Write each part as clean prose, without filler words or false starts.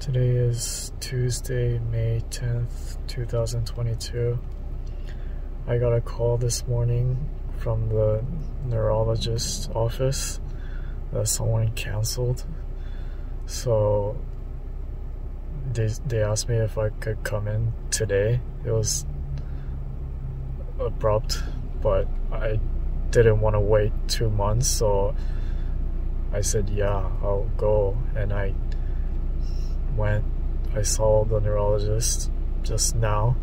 Today is Tuesday, May 10th, 2022. I got a call this morning from the neurologist's office that someone canceled. So they asked me if I could come in today. It was abrupt, but I didn't want to wait 2 months, so I said, yeah, I'll go. And I went. I saw the neurologist just now.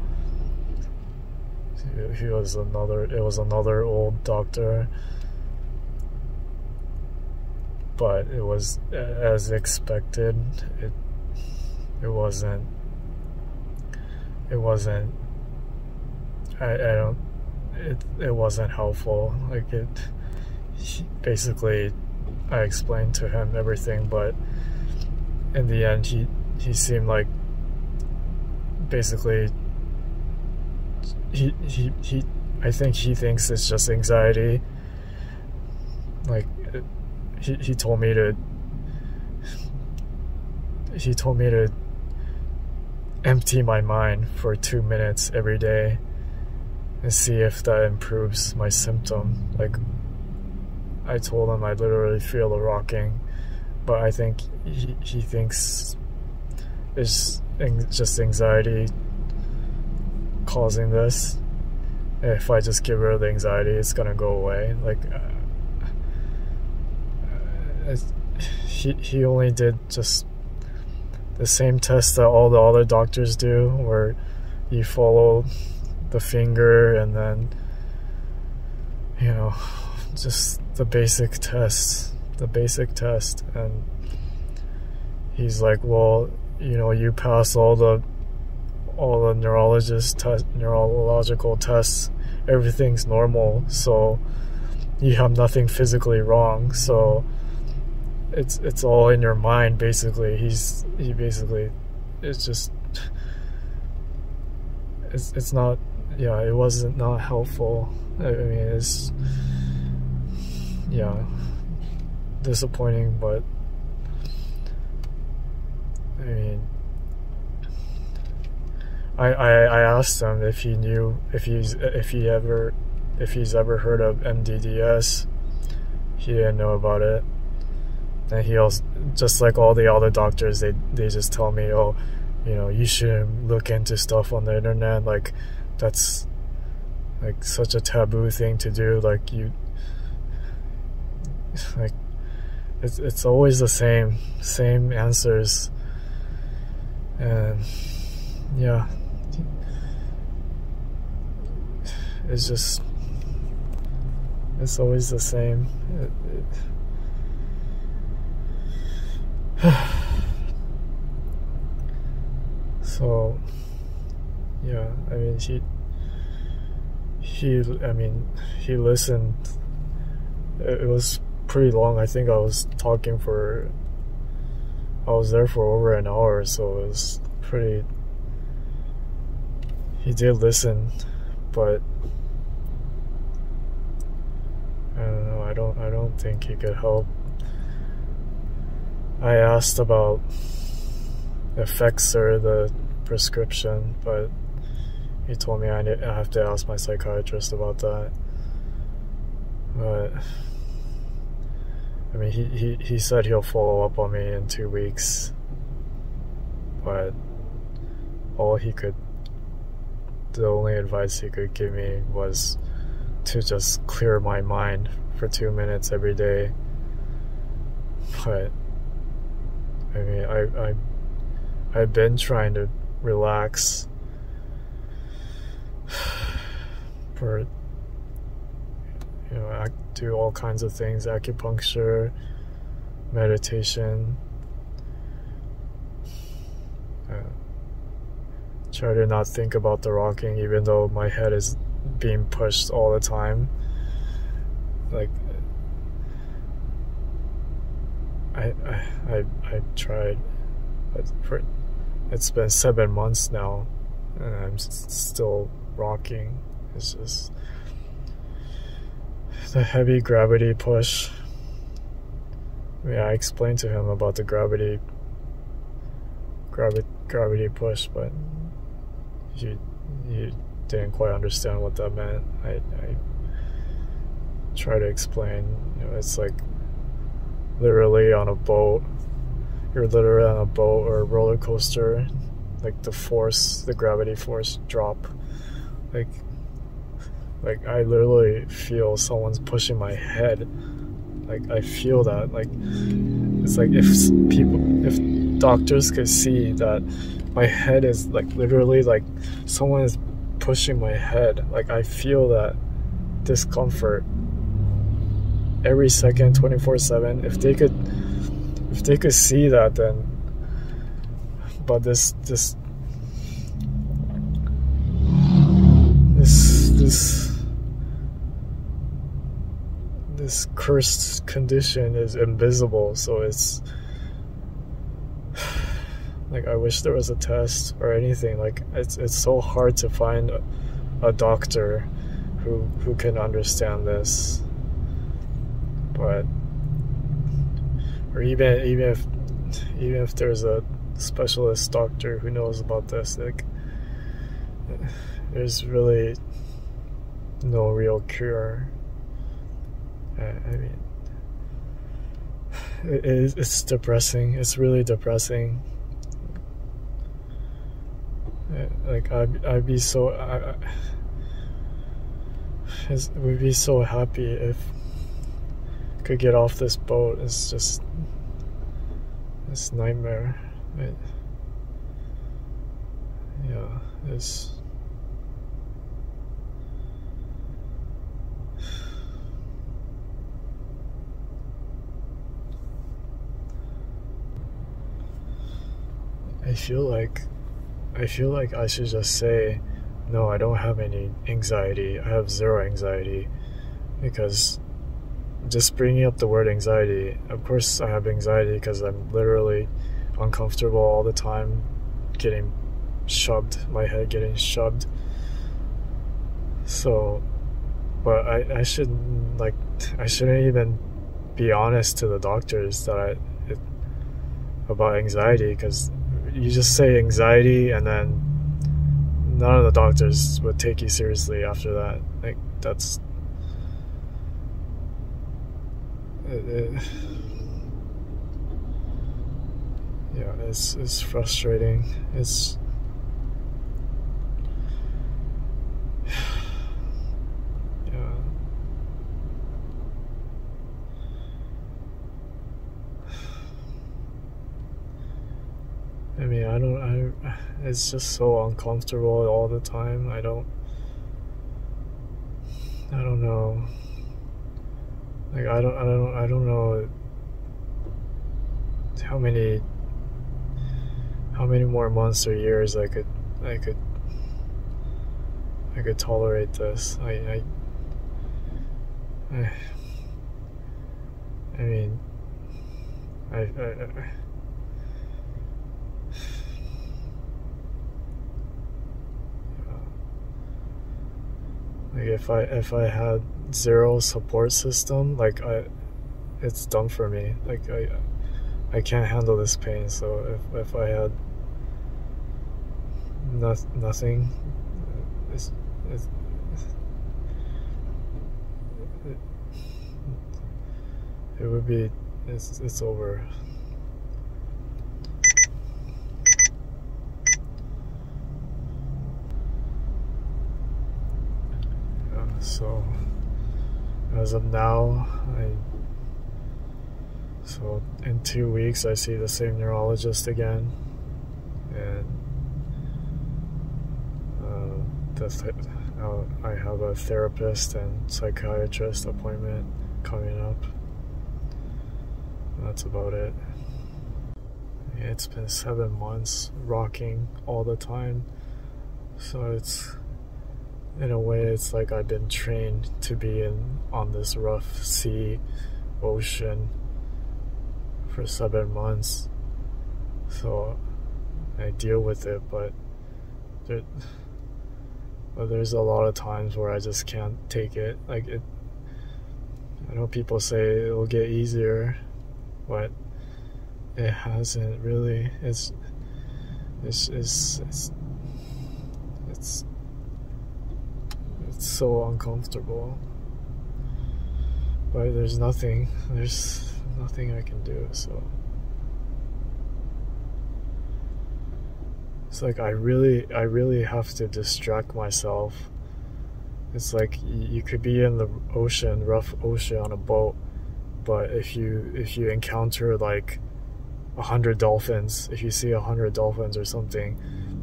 He was another old doctor, but it was as expected. It wasn't helpful. Like, basically I explained to him everything, but in the end he seemed like, basically, I think he thinks it's just anxiety. Like, he told me to, empty my mind for 2 minutes every day and see if that improves my symptom. Like, I told him I literally feel the rocking, but I think he thinks it's just anxiety causing this. If I just get rid of the anxiety, it's gonna go away. Like, he only did just the same test that all the other doctors do, where you follow the finger and then, you know, just the basic test. And he's like, well, you know, you pass all the neurological tests, everything's normal, so you have nothing physically wrong, so it's all in your mind, basically. It's not, yeah, it wasn't not helpful. I mean, it's, yeah, disappointing, but I mean, I asked him if he knew, if he's ever heard of MDDS. He didn't know about it. And he also, just like all the other doctors, they just tell me, oh, you know, you shouldn't look into stuff on the internet. Like, that's like such a taboo thing to do. Like, you, like, it's always the same answers. And yeah, it's just, it's always the same. So yeah, I mean, he listened. It was pretty long. I think I was talking for, I was there for over an hour, so it was pretty, he did listen, but I don't know, I don't think he could help. I asked about Effexor, the prescription, but he told me I have to ask my psychiatrist about that. But I mean, he said he'll follow up on me in 2 weeks, but the only advice he could give me was to just clear my mind for 2 minutes every day. But I mean, I've been trying to relax for, you know, I do all kinds of things, acupuncture, meditation, try to not think about the rocking, even though my head is being pushed all the time. Like, I tried, but it's been 7 months now, and I'm still rocking. It's just the heavy gravity push. I mean, I explained to him about the gravity gravity push, but you didn't quite understand what that meant. I try to explain, you know, it's like literally on a boat. You're literally on a boat or a roller coaster. Like the force, the gravity force drop. Like I literally feel someone's pushing my head. Like I feel that. Like it's like if doctors could see that my head is like literally like someone is pushing my head. Like I feel that discomfort every second, 24/7. If they could see that, then. But this cursed condition is invisible, so it's like I wish there was a test or anything. Like it's so hard to find a doctor who can understand this, but or even if there's a specialist doctor who knows about this, like there's really no real cure. I mean, it's depressing. It's really depressing. Like I'd be so we'd be so happy if I could get off this boat. It's just this nightmare. Yeah, it's I feel like I should just say, no, I don't have any anxiety. I have zero anxiety, because just bringing up the word anxiety, of course I have anxiety because I'm literally uncomfortable all the time, getting shoved, my head getting shoved. So, but I shouldn't even be honest to the doctors that about anxiety, because you just say anxiety and then none of the doctors would take you seriously after that. Like that's it. Yeah, it's frustrating. It's yeah. I mean, it's just so uncomfortable all the time. I don't know. Like I don't know how many more months or years I could tolerate this. I mean, like if I had zero support system, like it's done for me. Like I can't handle this pain. So if I had nothing, it would be, it's over. Yeah, so as of now, so in 2 weeks I see the same neurologist again, and I have a therapist and psychiatrist appointment coming up. That's about it. It's been 7 months rocking all the time, so it's, in a way, it's like I've been trained to be on this rough sea, ocean for 7 months. So I deal with it, but there's a lot of times where I just can't take it. Like it, I know people say it'll get easier, but it hasn't really. It's It's so uncomfortable. But there's nothing I can do, so it's like I really have to distract myself. It's like you could be in the ocean, rough ocean on a boat, but if you encounter like 100 dolphins, if you see 100 dolphins or something,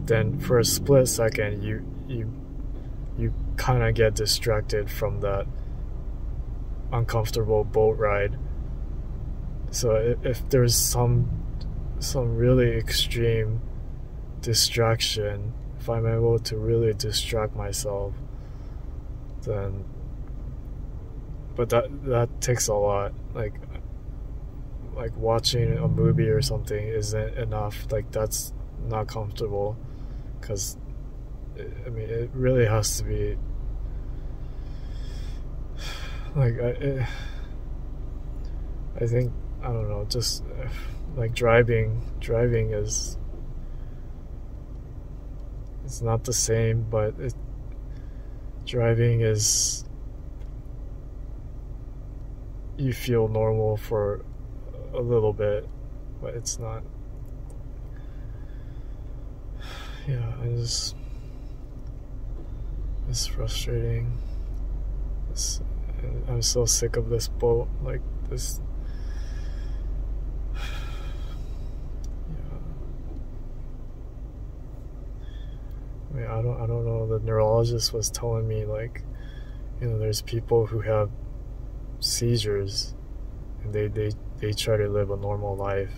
then for a split second you kind of get distracted from that uncomfortable boat ride. So if there's some really extreme distraction, if I'm able to really distract myself, then but that takes a lot. Like watching a movie or something isn't enough. Like that's not comfortable, because I mean it really has to be like I think, I don't know, just like driving is, it's not the same, but driving is, you feel normal for a little bit, but it's not. Yeah, it's frustrating. I'm so sick of this boat, like this. Yeah. I mean, I don't know. The neurologist was telling me, like, you know, there's people who have seizures, and they try to live a normal life.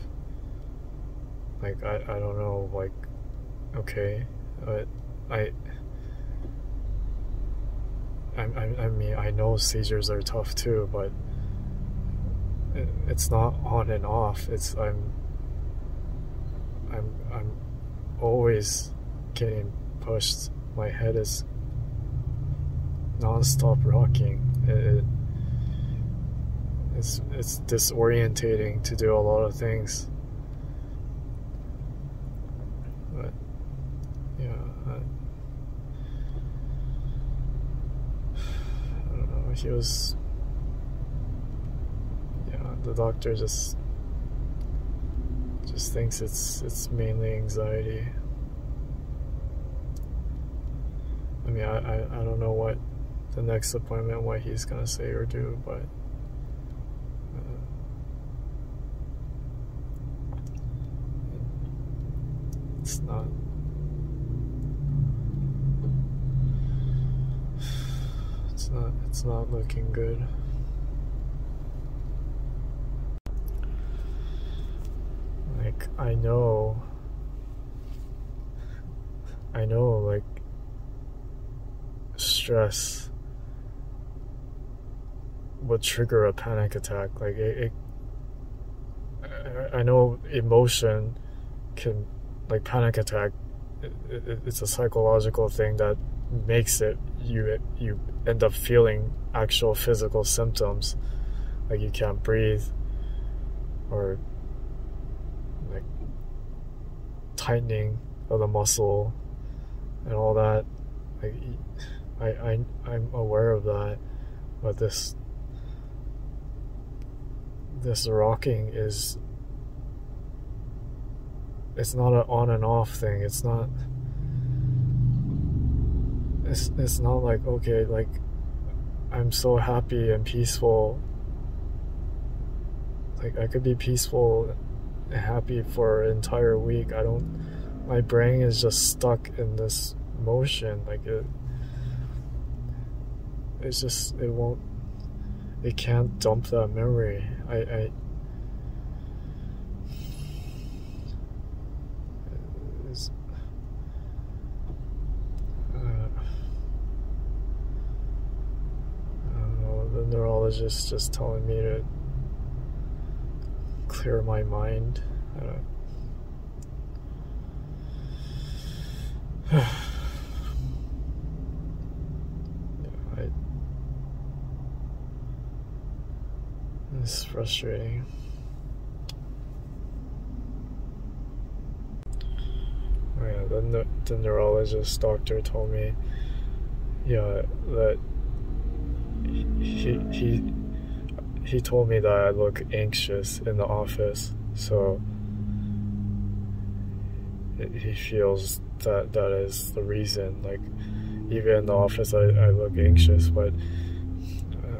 Like I don't know, like, okay, but I mean, I know seizures are tough too, but it's not on and off. It's I'm always getting pushed. My head is non-stop rocking. It's disorientating to do a lot of things. But yeah, I don't know. He was, yeah, the doctor just thinks it's mainly anxiety. I mean, I don't know what the next appointment, what he's gonna say or do, but it's not. It's not looking good. Like I know like stress would trigger a panic attack. Like I know emotion can, like panic attack, it's a psychological thing that makes it, you end up feeling actual physical symptoms, like you can't breathe, or like tightening of the muscle and all that. Like I'm aware of that, but this rocking is, it's not an on and off thing. It's not like, okay, like I'm so happy and peaceful, like I could be peaceful and happy for an entire week. My brain is just stuck in this motion. Like it's just, it can't dump that memory. Neurologist just telling me to clear my mind. I don't. Yeah, it's frustrating. the neurologist doctor told me, yeah, that he told me that I look anxious in the office, so he feels that that is the reason. Like, even in the office, I look anxious, but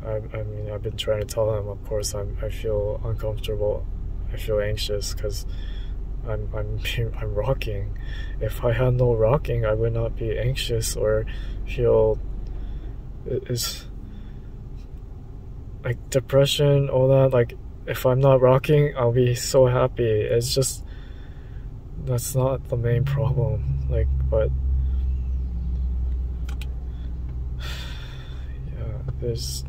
I mean, I've been trying to tell him, of course, I feel uncomfortable, I feel anxious, because I'm rocking. If I had no rocking, I would not be anxious or feel, it's like depression, all that. Like, if I'm not rocking, I'll be so happy. It's just, that's not the main problem. Like, but yeah, it's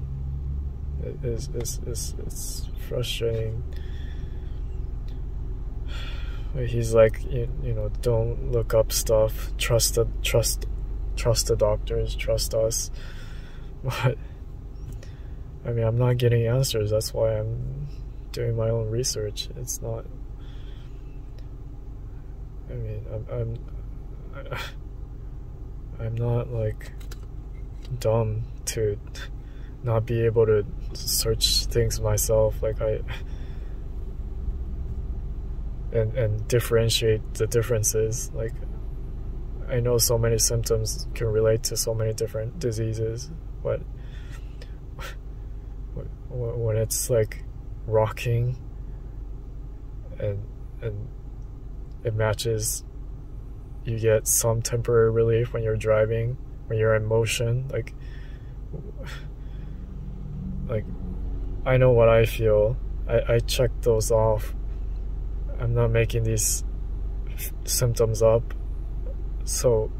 frustrating. He's like, you know, don't look up stuff. Trust the doctors. Trust us. But I mean, I'm not getting answers. That's why I'm doing my own research. It's not. I mean, I'm not like dumb to not be able to search things myself. Like and differentiate the differences. Like, I know so many symptoms can relate to so many different diseases, but when it's like rocking and it matches, you get some temporary relief when you're driving, when you're in motion. Like I know what I feel. I check those off. I'm not making these symptoms up, so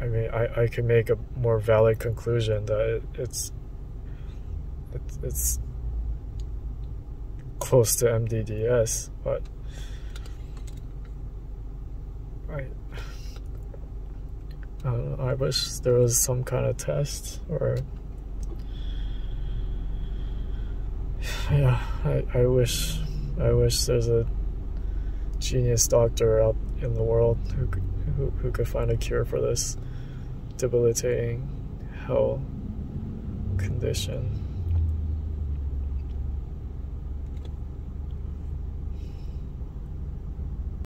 I mean, I can make a more valid conclusion that it's close to MDDS, but I don't know, I wish there was some kind of test, or yeah, I wish there's a genius doctor out in the world who could find a cure for this debilitating hell condition.